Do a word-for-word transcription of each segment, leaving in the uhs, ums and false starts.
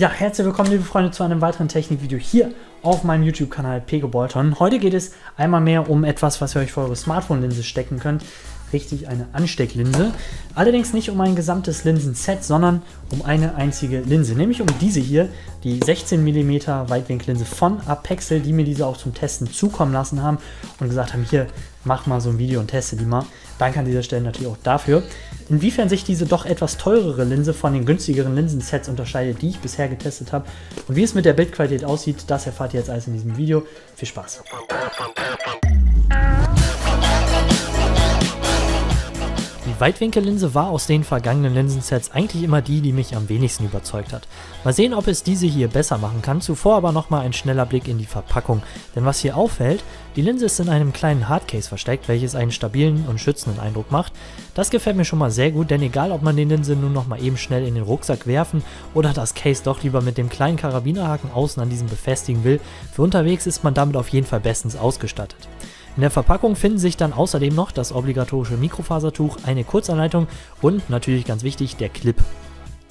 Ja, herzlich willkommen, liebe Freunde, zu einem weiteren Technikvideo hier auf meinem YouTube-Kanal PCobolton. Heute geht es einmal mehr um etwas, was ihr euch vor eure Smartphone-Linse stecken könnt. Richtig, eine Anstecklinse. Allerdings nicht um ein gesamtes Linsenset, sondern um eine einzige Linse. Nämlich um diese hier, die sechzehn Millimeter Weitwinklinse von Apexel, die mir diese auch zum Testen zukommen lassen haben und gesagt haben, hier, mach mal so ein Video und teste die mal. Danke an dieser Stelle natürlich auch dafür. Inwiefern sich diese doch etwas teurere Linse von den günstigeren Linsensets unterscheidet, die ich bisher getestet habe, und wie es mit der Bildqualität aussieht, das erfahrt ihr jetzt alles in diesem Video. Viel Spaß! Die Weitwinkellinse war aus den vergangenen Linsensets eigentlich immer die, die mich am wenigsten überzeugt hat. Mal sehen, ob es diese hier besser machen kann, zuvor aber nochmal ein schneller Blick in die Verpackung. Denn was hier auffällt, die Linse ist in einem kleinen Hardcase versteckt, welches einen stabilen und schützenden Eindruck macht. Das gefällt mir schon mal sehr gut, denn egal ob man die Linse nun nochmal eben schnell in den Rucksack werfen oder das Case doch lieber mit dem kleinen Karabinerhaken außen an diesem befestigen will, für unterwegs ist man damit auf jeden Fall bestens ausgestattet. In der Verpackung finden sich dann außerdem noch das obligatorische Mikrofasertuch, eine Kurzanleitung und natürlich ganz wichtig der Clip.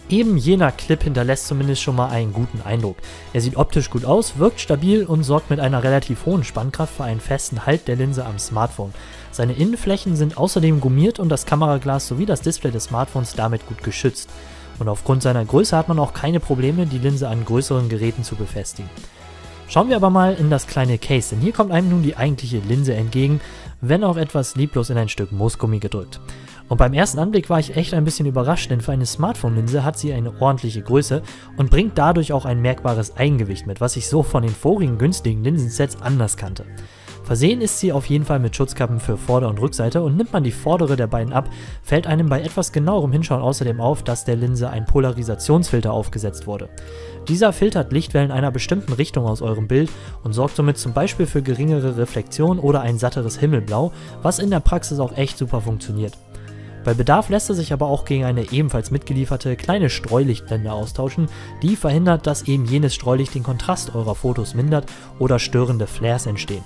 Eben jener Clip hinterlässt zumindest schon mal einen guten Eindruck. Er sieht optisch gut aus, wirkt stabil und sorgt mit einer relativ hohen Spannkraft für einen festen Halt der Linse am Smartphone. Seine Innenflächen sind außerdem gummiert und das Kameraglas sowie das Display des Smartphones damit gut geschützt. Und aufgrund seiner Größe hat man auch keine Probleme, die Linse an größeren Geräten zu befestigen. Schauen wir aber mal in das kleine Case, denn hier kommt einem nun die eigentliche Linse entgegen, wenn auch etwas lieblos in ein Stück Moosgummi gedrückt. Und beim ersten Anblick war ich echt ein bisschen überrascht, denn für eine Smartphone-Linse hat sie eine ordentliche Größe und bringt dadurch auch ein merkbares Eigengewicht mit, was ich so von den vorigen günstigen Linsensets anders kannte. Versehen ist sie auf jeden Fall mit Schutzkappen für Vorder- und Rückseite, und nimmt man die vordere der beiden ab, fällt einem bei etwas genauerem Hinschauen außerdem auf, dass der Linse ein Polarisationsfilter aufgesetzt wurde. Dieser filtert Lichtwellen einer bestimmten Richtung aus eurem Bild und sorgt somit zum Beispiel für geringere Reflexion oder ein satteres Himmelblau, was in der Praxis auch echt super funktioniert. Bei Bedarf lässt er sich aber auch gegen eine ebenfalls mitgelieferte kleine Streulichtblende austauschen, die verhindert, dass eben jenes Streulicht den Kontrast eurer Fotos mindert oder störende Flares entstehen.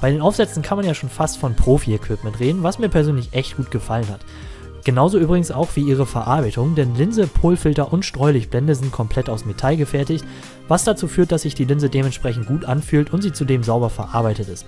Bei den Aufsätzen kann man ja schon fast von Profi-Equipment reden, was mir persönlich echt gut gefallen hat. Genauso übrigens auch wie ihre Verarbeitung, denn Linse, Polfilter und Streulichtblende sind komplett aus Metall gefertigt, was dazu führt, dass sich die Linse dementsprechend gut anfühlt und sie zudem sauber verarbeitet ist.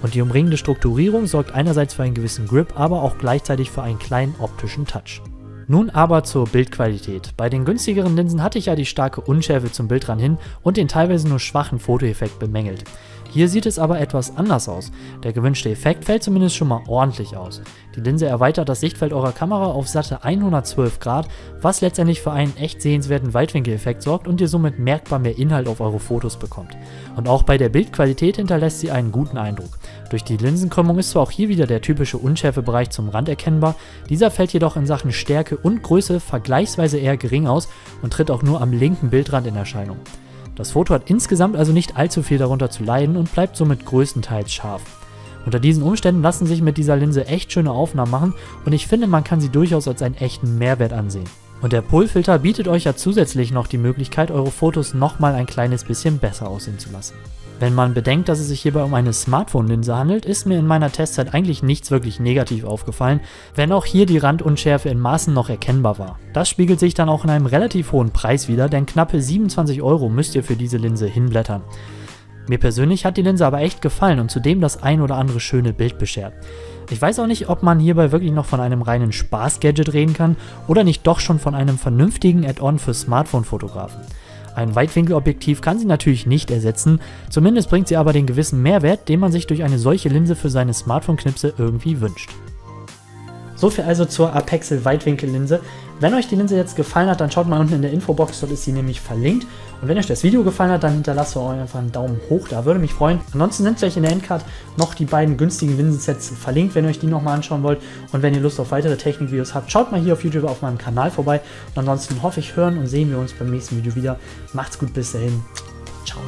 Und die umringende Strukturierung sorgt einerseits für einen gewissen Grip, aber auch gleichzeitig für einen kleinen optischen Touch. Nun aber zur Bildqualität. Bei den günstigeren Linsen hatte ich ja die starke Unschärfe zum Bildrand hin und den teilweise nur schwachen Fotoeffekt bemängelt. Hier sieht es aber etwas anders aus. Der gewünschte Effekt fällt zumindest schon mal ordentlich aus. Die Linse erweitert das Sichtfeld eurer Kamera auf satte hundertzwölf Grad, was letztendlich für einen echt sehenswerten Weitwinkeleffekt sorgt und ihr somit merkbar mehr Inhalt auf eure Fotos bekommt. Und auch bei der Bildqualität hinterlässt sie einen guten Eindruck. Durch die Linsenkrümmung ist zwar auch hier wieder der typische Unschärfebereich zum Rand erkennbar, dieser fällt jedoch in Sachen Stärke und Größe vergleichsweise eher gering aus und tritt auch nur am linken Bildrand in Erscheinung. Das Foto hat insgesamt also nicht allzu viel darunter zu leiden und bleibt somit größtenteils scharf. Unter diesen Umständen lassen sich mit dieser Linse echt schöne Aufnahmen machen, und ich finde, man kann sie durchaus als einen echten Mehrwert ansehen. Und der Polfilter bietet euch ja zusätzlich noch die Möglichkeit, eure Fotos nochmal ein kleines bisschen besser aussehen zu lassen. Wenn man bedenkt, dass es sich hierbei um eine Smartphone-Linse handelt, ist mir in meiner Testzeit eigentlich nichts wirklich negativ aufgefallen, wenn auch hier die Randunschärfe in Maßen noch erkennbar war. Das spiegelt sich dann auch in einem relativ hohen Preis wider, denn knappe siebenundzwanzig Euro müsst ihr für diese Linse hinblättern. Mir persönlich hat die Linse aber echt gefallen und zudem das ein oder andere schöne Bild beschert. Ich weiß auch nicht, ob man hierbei wirklich noch von einem reinen Spaß-Gadget reden kann oder nicht doch schon von einem vernünftigen Add-on für Smartphone-Fotografen. Ein Weitwinkelobjektiv kann sie natürlich nicht ersetzen, zumindest bringt sie aber den gewissen Mehrwert, den man sich durch eine solche Linse für seine Smartphone-Knipse irgendwie wünscht. Soviel also zur Apexel Weitwinkellinse. Wenn euch die Linse jetzt gefallen hat, dann schaut mal unten in der Infobox, dort ist sie nämlich verlinkt. Und wenn euch das Video gefallen hat, dann hinterlasst ihr euch einfach einen Daumen hoch, da würde mich freuen. Ansonsten sind gleich in der Endcard noch die beiden günstigen Linsensets verlinkt, wenn ihr euch die nochmal anschauen wollt. Und wenn ihr Lust auf weitere Technikvideos habt, schaut mal hier auf YouTube auf meinem Kanal vorbei. Und ansonsten hoffe ich, hören und sehen wir uns beim nächsten Video wieder. Macht's gut, bis dahin. Ciao.